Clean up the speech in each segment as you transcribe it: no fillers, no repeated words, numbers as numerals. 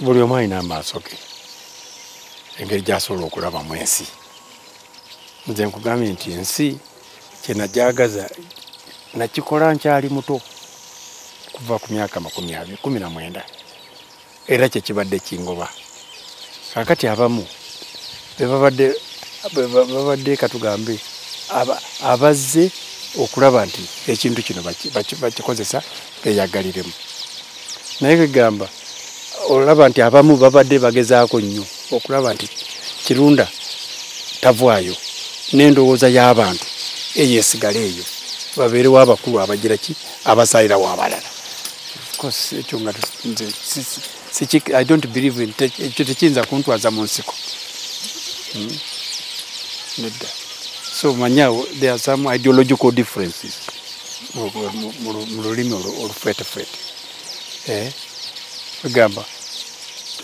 buli omu alina amaaso ge engeri gy'asobola okulaba mu ensi. Nze nkugambye nti ensi kye najaagaza nakikola nkyali muto kuva ku myaka 19 era kye kibadde kingoba. Kakati abamu bebabadde katugambe abazze okulaba nti ekintu kino bakikozesa beeyagaliremu. Naye kegamba olaba nti abamu babadde bagezaako nnyo okulaba nti kirunda tavaayo n'endowooza y'abantu eyesigala eyo babeerewo abakulu abagira ki abasalirawo abalala. I don't believe in ekyo tekiyinza kuntwaza mu nsiko. So manyawo there are some ideological differences mu lulimi olufeetefeete. Kugamba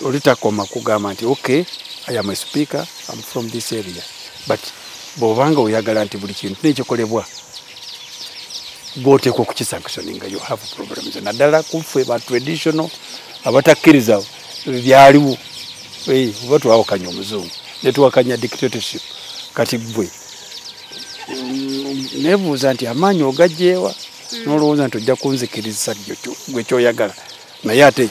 olitakoma kugamba nti okay I am a speaker, I'm from this area, but bw'obanga oyagala nti buli kintu n'ekikolebwa bw'oteekwa okukisanktioninga you have problems. Naddala kuffe ba traditional abatakkiriza byaliwo oba twawakanya omuzungu ne tuwakanya dictatorship kati ggwe nebuuza nti amaanyi ogajjeewa n'olowooza nti ojja kunzikiriza gwe kyoyagala naye ate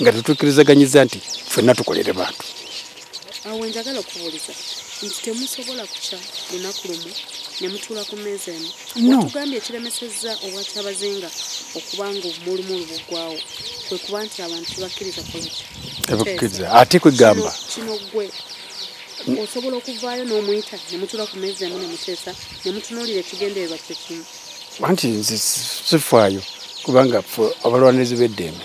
nga tetukirizaganyiza nti ffenna tukolere bantu. Awo njagala okubuuliza nti temusobola kukya lunaku lumu ne mutuula ku mmeeza emu wetugambye ekiremesezza obwakyabazinga okuba nga omulimu lubuggwawo kwe kuba nti abantu tebakkiriza poloti tebakkiriza ate kwegamba kino ggwe osobola okuvaayo n'omuyita ne mutuula ku mmeeza emu ne muteesa ne mutunuulira ekigendererwa kye kimu anti nze sifaayo kubanga abalwanirizi b'eddembe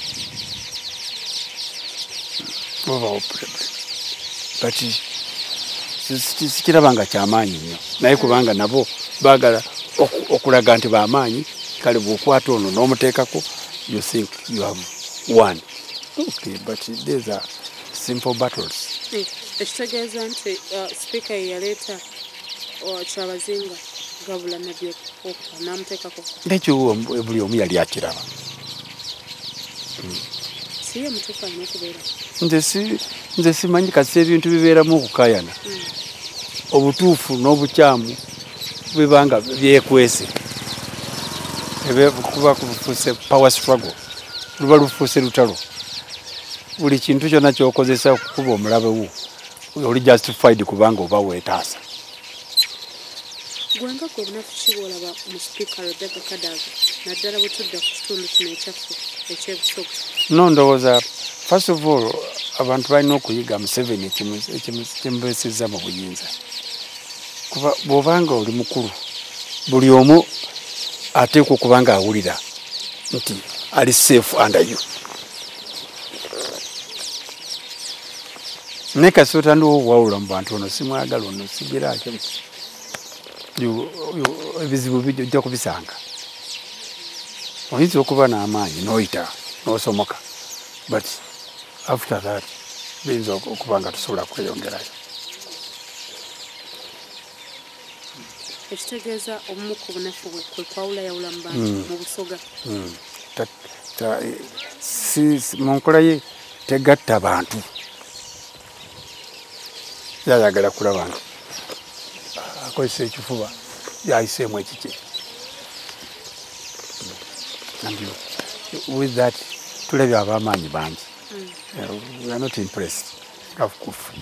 Kati sikirabanga kyamaanyi nnyo naye kubanga nabo baagala okulaga nti bamaanyi kale bw'okwata ono n'omuteekako you think you have won. Okay, but these are simple battles. Ekitegeeza nti speaker yaleeta kyabazinga gabula nabyo n'amuteekako ekyo buli omu yali akiraba. Siye mutuufu alina okubeera nze simanyi kasa ebintu bibeeramu okukayana obutuufu n'obukyamu bibanga byekwese kuba kufuuse power struggle luba lufuuse lutalo buli kintu kyonna kyokozesa okukuba omulabe wo oli justified kubanga oba weetaasa. Gwanga gwe bunafu ki bw'olaba mu Speaker Rebecca Kadaga naddala bwe tudda ku kitundu kino eky'ebusoga? No, ndowooza first of all abantu balina okuyiga Museveni ekimubesezza mu buyinza kuba bw'obanga oli mukulu buli omu ateekwa okubanga awulira nti ali safe under you. Nekasota ndiwo wawula mu bantu ono simwagala ono sigiraake ebizibu bijja kubisanga. Oyinza okuba n'amaanyi n'oyita n'osomoka but after that biyinza okuba nga tusobola kweyongerayo. Ekitegeeza omu ku bunafu bwe kwe kwawula yawula mu bantu mu Busoga. Mu nkola ye tegatta bantu yayagala kulaba nti akozesa ekifuba yayiseemu ekikye. With that tulabye abamaanyi bangi. We are not impressed. Kafukufu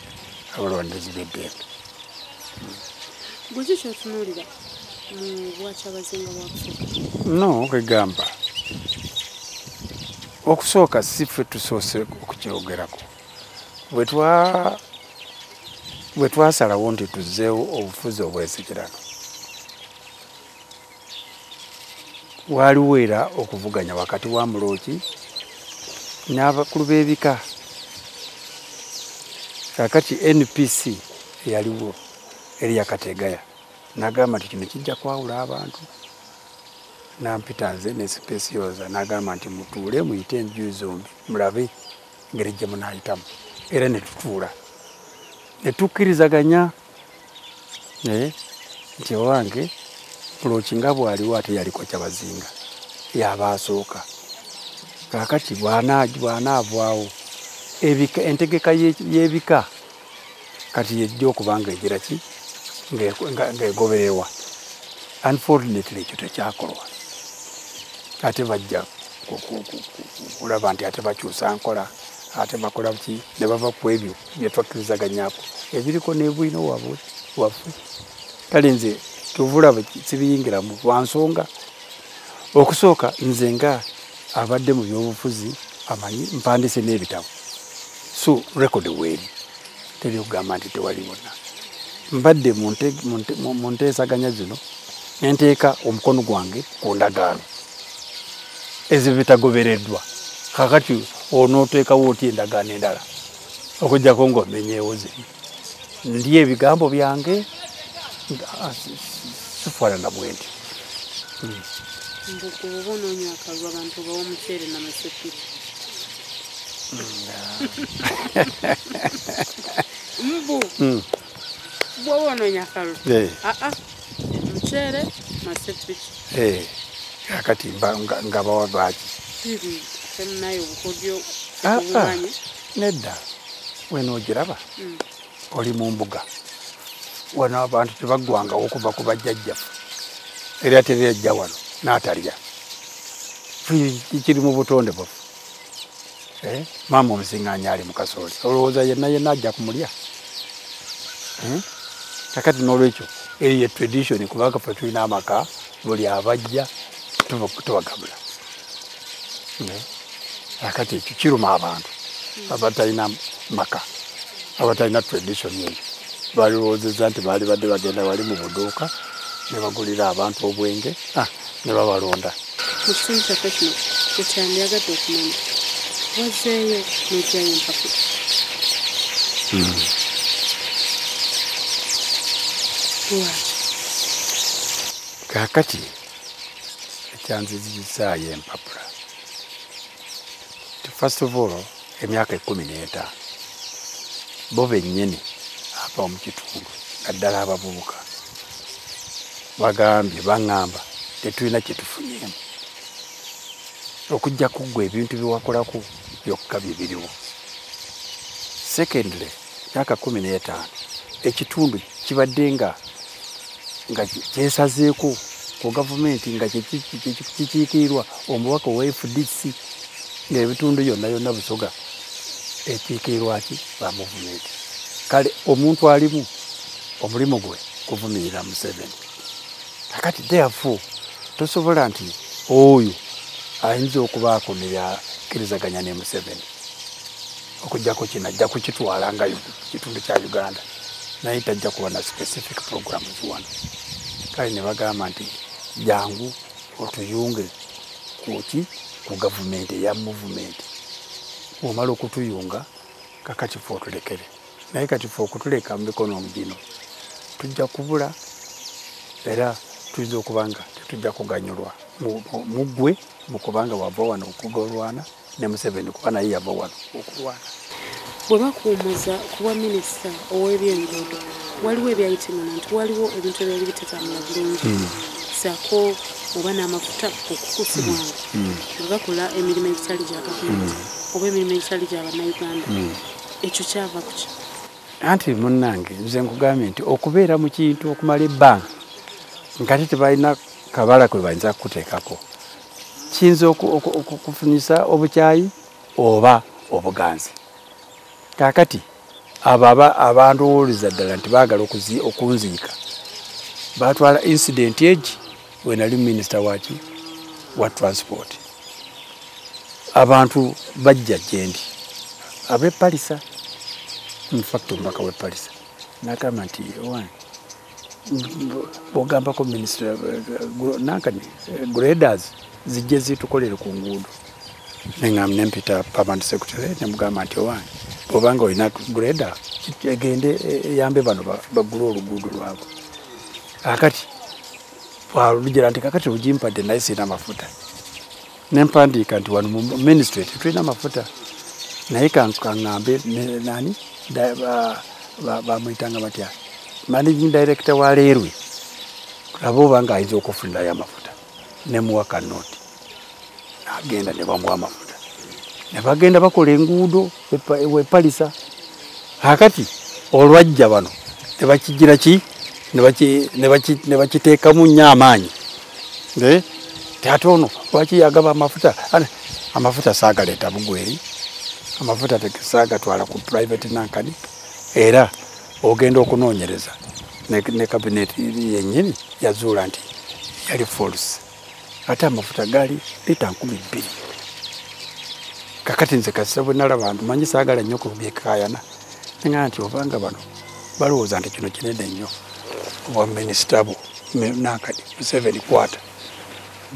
abalwanirizi b'eddembe. Gwe kyotunuulira mu bwakyabazinga bwakusooka? No, kwegamba okusooka si ffe tusoose okukyogerako. Bwe twasalawo nti tuzzeewo obufuzi obwesigirano waaliwo era okuvuganya wakati wa Mulooki n'abakulu b'ebika kakati NPC yaliwo Elia Kategaya nagamba nti kino kijja kwawula abantu nampita nze ne speciosa nagamba nti mutule muyite enju zombi mulabe ngeri gye munayitamu era ne tutuula ne tukkirizaganya nti owange pulochinga bwaliwo ate yaliko kyabazinga yabasooka kakati bwanaavaawo ebika entegeka y'ebika kati yejja okubanga egira ki ng'egobererwa unfortunately ekyo tekyakolwa ate bajja kulaba nti ate bakyusa nkola ate bakola ki ne bava ku ebyo bye twakkirizaganyako ebiriko n'ebwino waffe kale nze tuvula sibiyingira mu lwansonga okusooka nze nga abadde mu byobufuzi amanyi mpandise n'ebitabo so record weeri teri okugamba nti tewali wonna mbadde mu nteesaganya zino nenteeka omukono gwange ku ndagaano ezibitagobereddwa kakati onooteekawo oti endagaano endala okugjako ng'omenyeewo ziri ndi ebigambo byange sifwana na bwenti mbukubono nyakalwa abantu bawo mutere na masepiri mbu bono nyakalo mutere masepiri akati ngaba wabaki senayo bukodyo kubanye nedda weno giraba oli mu mbuga wana abantu tebagwanga okuva ku bajjajjaffe era tebajja wano n'atalya kiri mu butonde bwaffe maama omusiŋŋaanya ali mu kasooli olowooza yenna yenna ajja kumulya kakati n'olwekyo eyo ye tradition kubanga ffe tulina amaka buli abajja tubagabula kakati ekyo kiruma abantu abatalina maka abatalina tradition eyo balowoozezza nti baali badde bagenda wali mu buduuka ne bagulira abantu obwenge ne babalonda mu kitundu kyaffe kino ekyandiyagadde okumanya wazeeyo n'ogyayo empapula kaakati ekyanzizizaayo empapula first of all emyaka 15 bo bennyini apa omukitundu naddala abavubuka bagambye baŋŋamba tetulina kyetufunyeemu okujja kuggwa ebintu byewakolako byokka bye biriwo secondly myaka 15 ekitundu kibadde nga kyesazeeko ku gavumenti nga kikiikirirwa omubaka owa FDC ng'ebitundu byonna byonna Busoga ekiikirirwa ki ba muvumenti kale omuntu alimu omulimu gwe kuvumirira Museveni kakati therefore tosobola nti oyo ayinza okubaako nekkirizaganya ne Museveni okugjako kino ajja kukitwalangayo kitundu kya Uganda naye tajja kuba na specific programs wano kale ne bagamba nti jangu otuyunge kuki ku gavumenti eya muvumenti omala okutuyunga kakati fe otulekere naye katife okutuleka mu mikono omugino tujja kubula era tuyinza okubanga tetujja kuganyulwa muggwe mukubanga wava wano okugolwana ne Museveni kuba naye yava wano okulwana bwe bakuumuza kuwa minisita ow'ebyenguudo waliwo ebyayitimana nti waliwo ebintu ebyali bitatambula bulungi saako oba n'amafuta okukusibwanga nga bakola emirimu egitali gya gavumenti oba emirimu egitali gya bannayuganda ekyo kyava ku ki anti munnange nze nkugambye nti okubeera mu kintu okumala ebbanga nkati tebalina kabala kwe bayinza kukuteekako kiyinza okufunyisa obukyayi oba obuganzi kakati abo abandowoolereza ddala nti baagala okunziika batwala incidenti egi wenali minisita waki wa transport abantu bajja gyendi abepalisa infact omubaka wepalisa nakama nti bogambako minisita nankani graders zijje zitukolere ku nguudo nengam nempita permanent secretary nemugamba nti owange obango ina greda gende yambe bano bagulwa oluguudo lwabo akati walugira nti kakati ujimpadde naye sirina mafuta nempandiika nti wano mu ministrate tulina mafuta naye kansukaŋŋambe nani bamuyitanga batya managing director wa Leerwe laba obanga ayinza okufunirayo amafuta nemuwa kanoti agenda ne bamuwa amafuta ne bagenda bakola enguudo wepalisa hakati olwajja bano tebakigira ki nebakiteekamu nnyo amaanyi ate ono lwaki yagaba amafuta amafuta saagaleeta bugweri amafuta saagatwala ku private nankani era ogenda okunoonyereza ne cabinet yennyini yazuula nti yali false ate amafuta gali lita 12 kakati nze kasita bwe nalaba manyi saagala nnyo kubyekkaayana neŋŋana nti obanga bano balowooza nti kino kinene nnyo obwa minisitabo nankani 7 kwata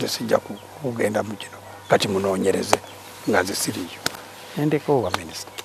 sijja kugenda mu kino kati munoonyereze nga nze siriyo nendeka obwa minisita